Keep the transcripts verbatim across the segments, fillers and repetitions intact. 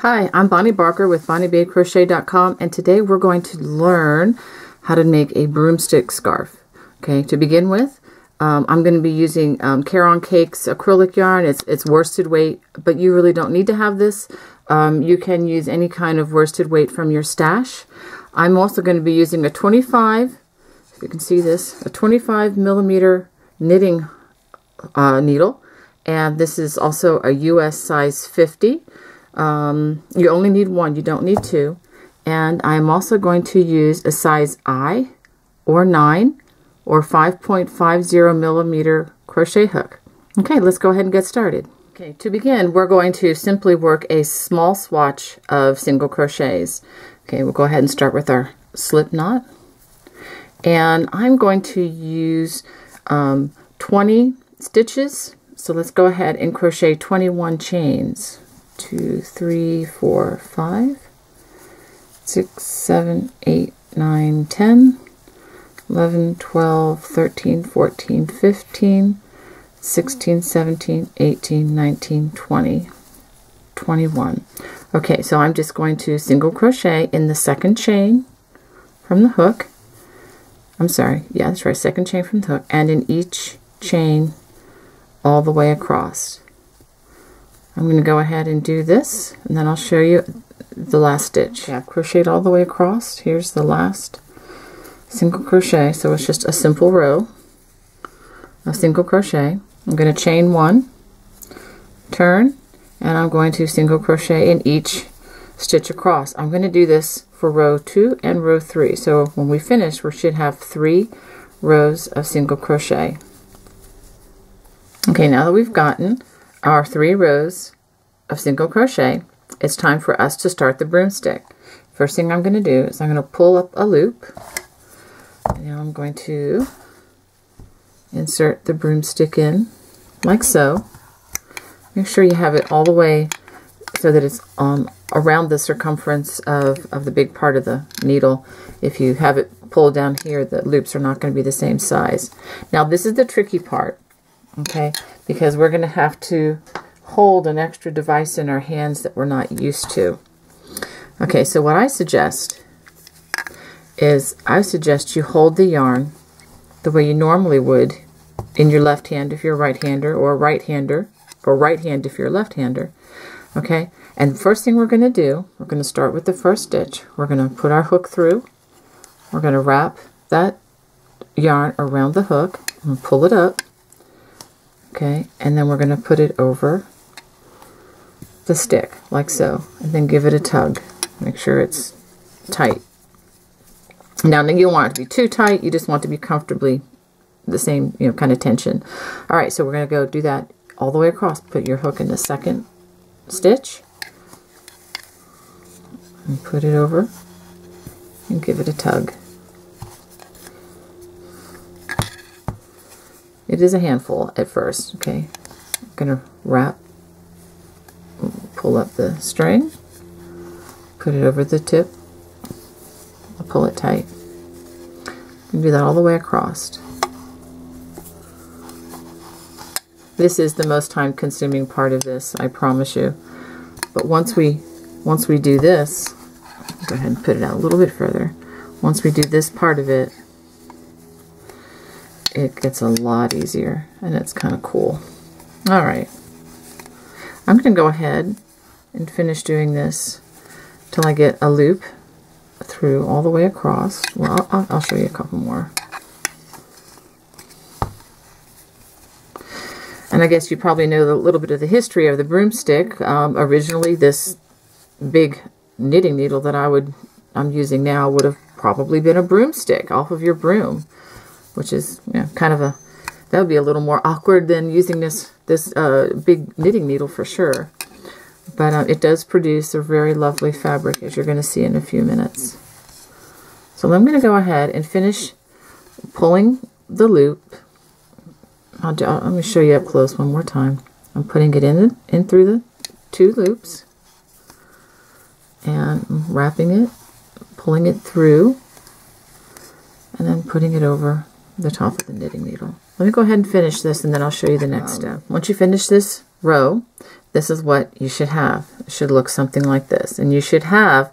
Hi, I'm Bonnie Barker with Bonnie Bay Crochet dot com, and today we're going to learn how to make a broomstick scarf. Okay, to begin with, um, I'm going to be using um, Caron Cakes acrylic yarn. It's, it's worsted weight, but you really don't need to have this. Um, you can use any kind of worsted weight from your stash. I'm also going to be using a twenty-five, if you can see this, a twenty-five millimeter knitting uh, needle, and this is also a U S size fifty. Um, you only need one, you don't need two. And I'm also going to use a size I or nine or five point five zero millimeter crochet hook. Okay, let's go ahead and get started. Okay, to begin, we're going to simply work a small swatch of single crochets. Okay, we'll go ahead and start with our slip knot. And I'm going to use um, twenty stitches. So let's go ahead and crochet twenty-one chains. Two, three, four, five, six, seven, eight, nine, ten, eleven, twelve, thirteen, fourteen, fifteen, sixteen, seventeen, eighteen, nineteen, twenty, twenty-one. Okay, so I'm just going to single crochet in the second chain from the hook. I'm sorry, yeah, that's right, second chain from the hook, and in each chain all the way across. I'm going to go ahead and do this, and then I'll show you the last stitch. Okay, I've crocheted all the way across. Here's the last single crochet. So it's just a simple row of single crochet. I'm going to chain one, turn, and I'm going to single crochet in each stitch across. I'm going to do this for row two and row three. So when we finish, we should have three rows of single crochet. Okay, now that we've gotten our three rows of single crochet, it's time for us to start the broomstick. First thing I'm going to do is I'm going to pull up a loop, and now I'm going to insert the broomstick in like so. Make sure you have it all the way so that it's um, around the circumference of, of the big part of the needle. If you have it pulled down here, the loops are not going to be the same size. Now this is the tricky part. Okay, because we're going to have to hold an extra device in our hands that we're not used to. Okay, so what I suggest is I suggest you hold the yarn the way you normally would in your left hand if you're right-hander, or right-hander, or right hand if you're left-hander. Okay, and the first thing we're going to do, we're going to start with the first stitch. We're going to put our hook through. We're going to wrap that yarn around the hook and pull it up. Okay, and then we're going to put it over the stick, like so, and then give it a tug. Make sure it's tight. Now, you don't want it to be too tight, you just want it to be comfortably the same, you know, kind of tension. All right, so we're going to go do that all the way across. Put your hook in the second stitch, and put it over, and give it a tug. It is a handful at first, okay. I'm gonna wrap, pull up the string, put it over the tip, I'll pull it tight. And do that all the way across. This is the most time consuming part of this, I promise you. But once we, once we do this, go ahead and put it out a little bit further. Once we do this part of it, it gets a lot easier, and it's kind of cool. All right, I'm going to go ahead and finish doing this till I get a loop through all the way across. Well, I'll, I'll show you a couple more. And I guess you probably know a little bit of the history of the broomstick. Um, originally, this big knitting needle that I would I'm using now would have probably been a broomstick off of your broom, which is, you know, kind of a, that would be a little more awkward than using this this uh, big knitting needle for sure. But um, it does produce a very lovely fabric, as you're going to see in a few minutes. So I'm going to go ahead and finish pulling the loop. I'll do, I'll, let me show you up close one more time. I'm putting it in, in through the two loops, and I'm wrapping it, pulling it through, and then putting it over the top of the knitting needle. Let me go ahead and finish this, and then I'll show you the next um, step. Once you finish this row, this is what you should have. It should look something like this. And you should have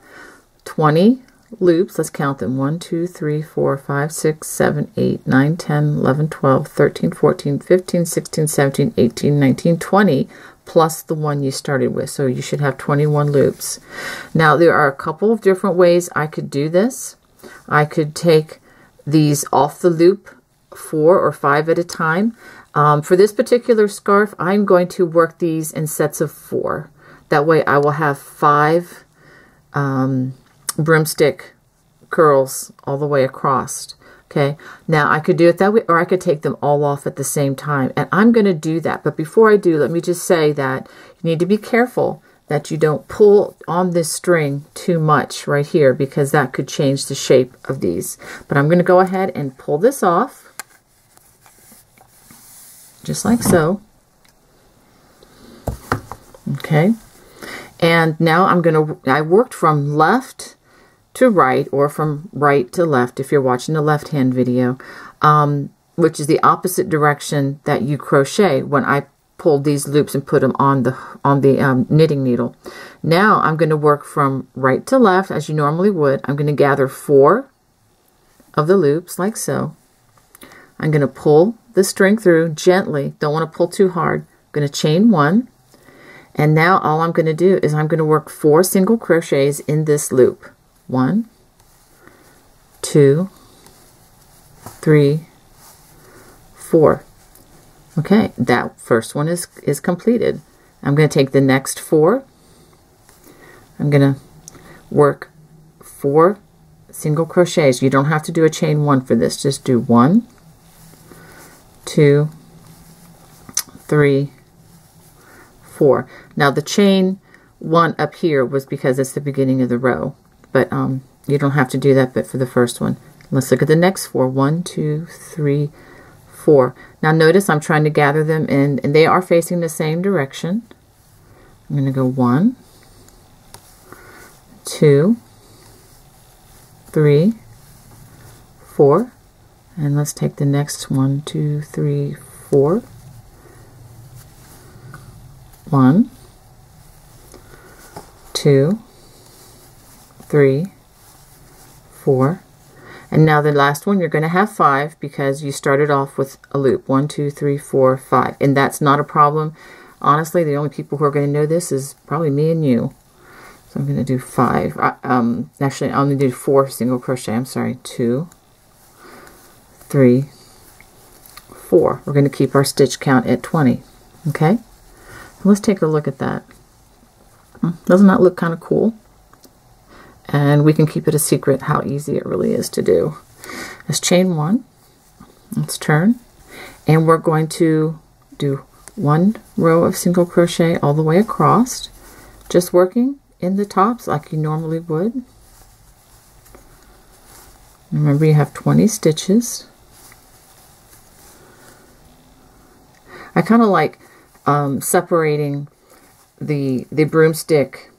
twenty loops. Let's count them. one, two, three, four, five, six, seven, eight, nine, ten, eleven, twelve, thirteen, fourteen, fifteen, sixteen, seventeen, eighteen, nineteen, twenty, plus the one you started with. So you should have twenty-one loops. Now there are a couple of different ways I could do this. I could take these off the loop four or five at a time. Um, for this particular scarf, I'm going to work these in sets of four. That way I will have five um, broomstick curls all the way across. Okay, now I could do it that way, or I could take them all off at the same time. And I'm going to do that. But before I do, let me just say that you need to be careful that you don't pull on this string too much right here, because that could change the shape of these. But I'm going to go ahead and pull this off, just like so. Okay, and now I'm going to, I worked from left to right, or from right to left if you're watching the left hand video, um, which is the opposite direction that you crochet when I pulled these loops and put them on the on the um, knitting needle. Now I'm going to work from right to left as you normally would. I'm going to gather four of the loops like so. I'm going to pull the string through gently. Don't want to pull too hard. I'm going to chain one, and now all I'm going to do is I'm going to work four single crochets in this loop. One, two, three, four. Okay, that first one is, is completed. I'm going to take the next four. I'm going to work four single crochets. You don't have to do a chain one for this. Just do one, two, three, four. Now the chain one up here was because it's the beginning of the row, but um, you don't have to do that but for the first one. Let's look at the next four. One, two, three, four. Now notice I'm trying to gather them in, and they are facing the same direction. I'm going to go one, two, three, four, and let's take the next one, two, three, four, one, two, three, four, and now the last one you're going to have five because you started off with a loop. One, two, three, four, five, and that's not a problem. Honestly, the only people who are going to know this is probably me and you. So I'm going to do five. I, um, actually, I'm going to do four single crochet. I'm sorry, two, three, four. We're going to keep our stitch count at twenty. Okay, so let's take a look at that. Doesn't that look kind of cool? And we can keep it a secret how easy it really is to do. Let's chain one, let's turn, and we're going to do one row of single crochet all the way across, just working in the tops like you normally would. Remember, you have twenty stitches. I kind of like um, separating the the broomstick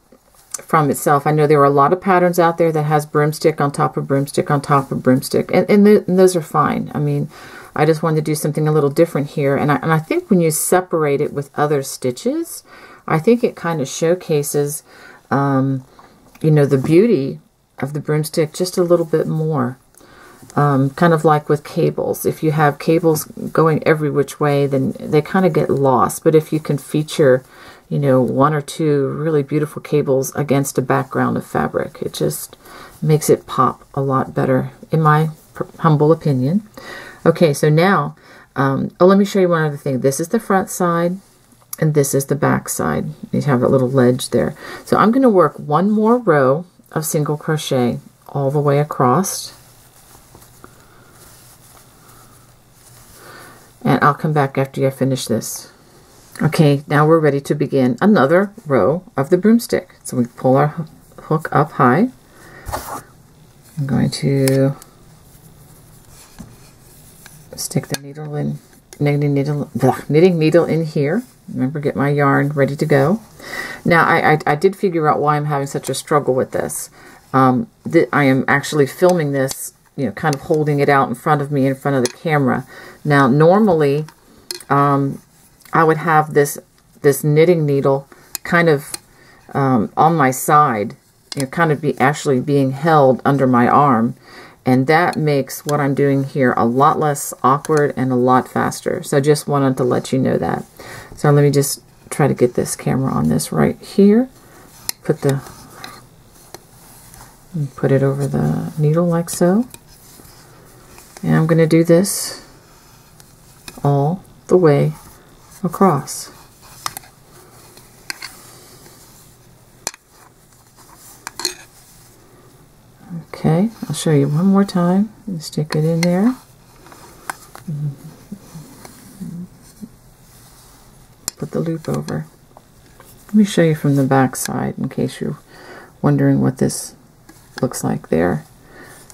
from itself. I know there are a lot of patterns out there that has broomstick on top of broomstick on top of broomstick, and, and, th and those are fine. I mean, I just wanted to do something a little different here, and I, and I think when you separate it with other stitches, I think it kind of showcases, um, you know, the beauty of the broomstick just a little bit more. Um, kind of like with cables. If you have cables going every which way, then they kind of get lost. But if you can feature, you know, one or two really beautiful cables against a background of fabric, it just makes it pop a lot better, in my humble opinion. Okay, so now, um, oh, let me show you one other thing. This is the front side, and this is the back side. You have a little ledge there. So I'm going to work one more row of single crochet all the way across, and I'll come back after you finish this. Okay, now we're ready to begin another row of the broomstick. So we pull our hook up high. I'm going to stick the needle in, knitting needle, blah, knitting needle in here. Remember, get my yarn ready to go. Now, I, I, I did figure out why I'm having such a struggle with this. Um, th I am actually filming this, you know, kind of holding it out in front of me, in front of the camera. Now, normally, um, I would have this this knitting needle kind of um, on my side, you know, kind of be actually being held under my arm. And that makes what I'm doing here a lot less awkward and a lot faster. So just wanted to let you know that. So let me just try to get this camera on this right here. Put the, put it over the needle like so. And I'm going to do this all the way across. Okay, I'll show you one more time. And stick it in there. Put the loop over. Let me show you from the back side in case you're wondering what this looks like there.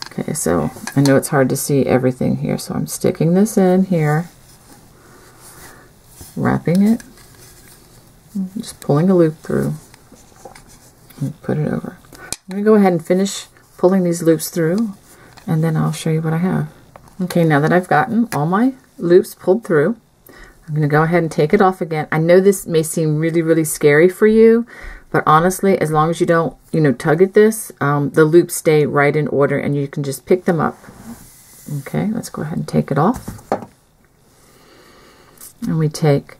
Okay, so I know it's hard to see everything here, so I'm sticking this in here, wrapping it, just pulling a loop through, and put it over. I'm going to go ahead and finish pulling these loops through, and then I'll show you what I have. Okay, now that I've gotten all my loops pulled through, I'm going to go ahead and take it off again. I know this may seem really, really scary for you, but honestly, as long as you don't, you know, tug at this, um, the loops stay right in order and you can just pick them up. Okay, let's go ahead and take it off. And we take,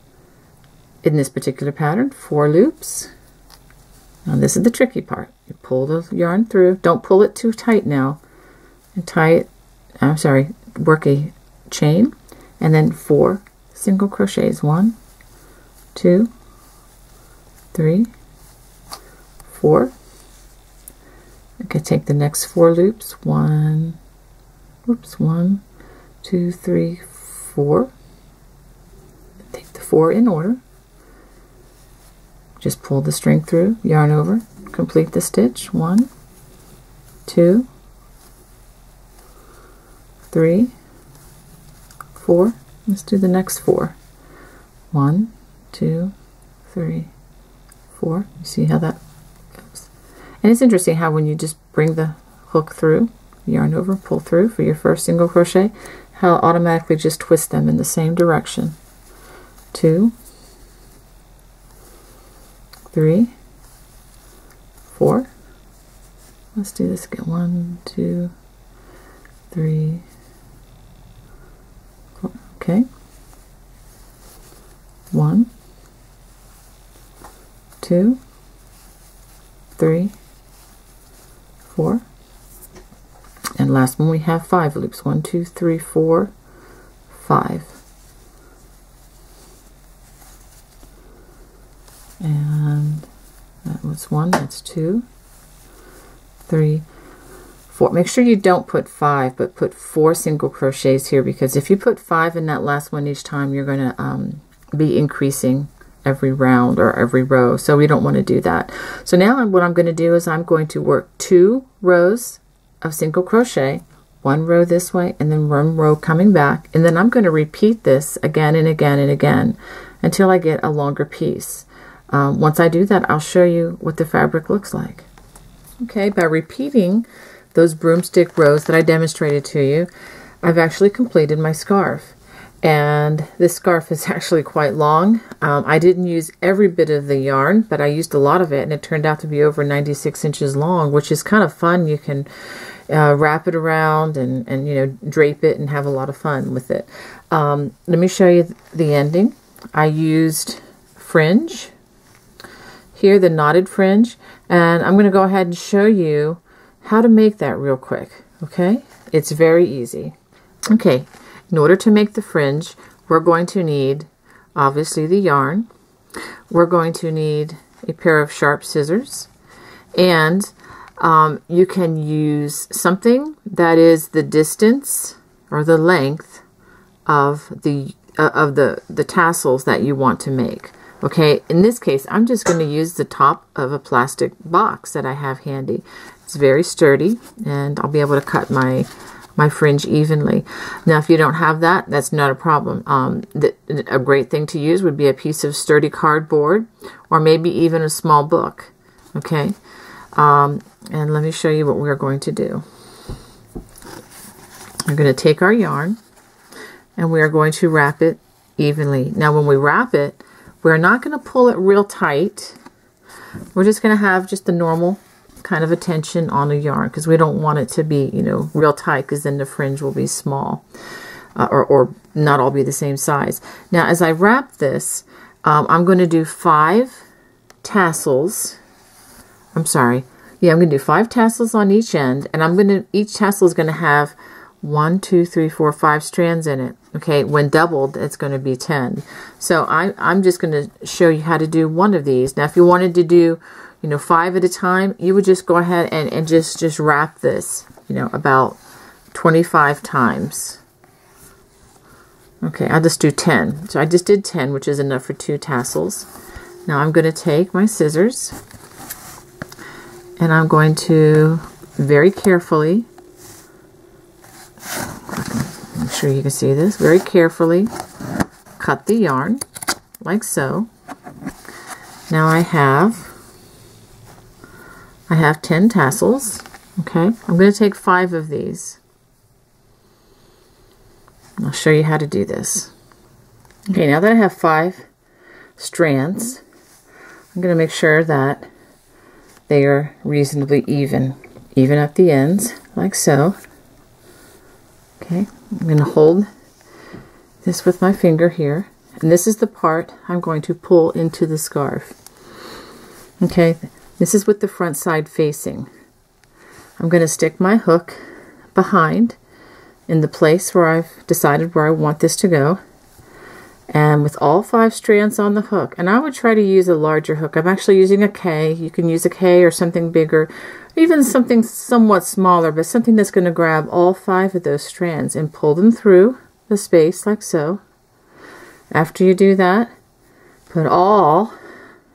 in this particular pattern, four loops. Now this is the tricky part. You pull the yarn through. Don't pull it too tight now. And tie it, I'm sorry, work a chain, and then four single crochets. One, two, three, four. Okay, take the next four loops. One, oops, one, two, three, four. Take the four in order. Just pull the string through, yarn over, complete the stitch. One, two, three, four. Let's do the next four. One, two, three, four. You see how that goes? And it's interesting how when you just bring the hook through, yarn over, pull through for your first single crochet, how it automatically just twists them in the same direction. Two, three, four. Let's do this again. One, two, three, four. Okay. One, two, three, four. And last one, we have five loops. One, two, three, four, five. And that was one, that's two, three, four. Make sure you don't put five, but put four single crochets here, because if you put five in that last one each time, you're going to um, be increasing every round or every row, so we don't want to do that. So now what I'm going to do is I'm going to work two rows of single crochet, one row this way and then one row coming back, and then I'm going to repeat this again and again and again until I get a longer piece. Um, once I do that, I'll show you what the fabric looks like. Okay, by repeating those broomstick rows that I demonstrated to you, I've actually completed my scarf. And this scarf is actually quite long. Um, I didn't use every bit of the yarn, but I used a lot of it, and it turned out to be over ninety-six inches long, which is kind of fun. You can uh, wrap it around and, and, you know, drape it and have a lot of fun with it. Um, let me show you the ending. I used fringe here, the knotted fringe, and I'm going to go ahead and show you how to make that real quick. Okay, it's very easy. Okay, in order to make the fringe, we're going to need, obviously, the yarn. We're going to need a pair of sharp scissors, and um, you can use something that is the distance or the length of the uh, of the the tassels that you want to make. Okay, in this case, I'm just going to use the top of a plastic box that I have handy. It's very sturdy, and I'll be able to cut my my fringe evenly. Now, if you don't have that, that's not a problem. Um, th a great thing to use would be a piece of sturdy cardboard, or maybe even a small book. Okay, um, and let me show you what we're going to do. We're going to take our yarn, and we are going to wrap it evenly. Now, when we wrap it, We're not going to pull it real tight. We're just going to have just the normal kind of a tension on the yarn, because we don't want it to be, you know, real tight, because then the fringe will be small, uh, or, or not all be the same size. Now, as I wrap this, um, I'm going to do five tassels. I'm sorry. Yeah, I'm going to do five tassels on each end, and I'm going to, each tassel is going to have one, two, three, four, five strands in it. Okay, when doubled, it's going to be ten. So I, I'm just going to show you how to do one of these. Now, if you wanted to do, you know, five at a time, you would just go ahead and, and just, just wrap this, you know, about twenty-five times. Okay, I'll just do ten. So I just did ten, which is enough for two tassels. Now I'm going to take my scissors, and I'm going to very carefully, I'm sure you can see this, very carefully cut the yarn, like so. Now I have I have ten tassels. Okay, I'm going to take five of these. I'll show you how to do this. Okay, now that I have five strands, I'm going to make sure that they are reasonably even. Even up the ends, like so. Okay, I'm going to hold this with my finger here, and this is the part I'm going to pull into the scarf. Okay. This is with the front side facing. I'm going to stick my hook behind in the place where I've decided where I want this to go, and with all five strands on the hook. And I would try to use a larger hook. I'm actually using a K. You can use a K or something bigger, even something somewhat smaller, but something that's going to grab all five of those strands and pull them through the space like so. After you do that, put all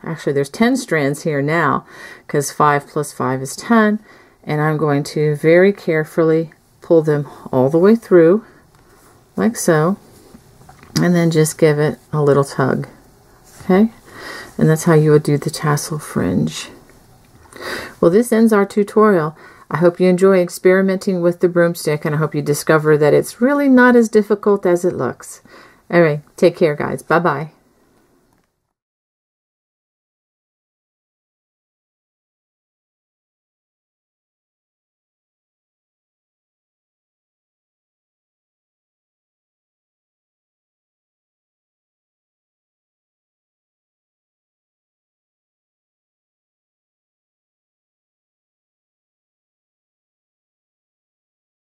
Actually, there's ten strands here now, because five plus five is ten, and I'm going to very carefully pull them all the way through, like so, and then just give it a little tug. Okay, and that's how you would do the tassel fringe. Well, this ends our tutorial. I hope you enjoy experimenting with the broomstick, and I hope you discover that it's really not as difficult as it looks. All right, take care, guys. Bye-bye.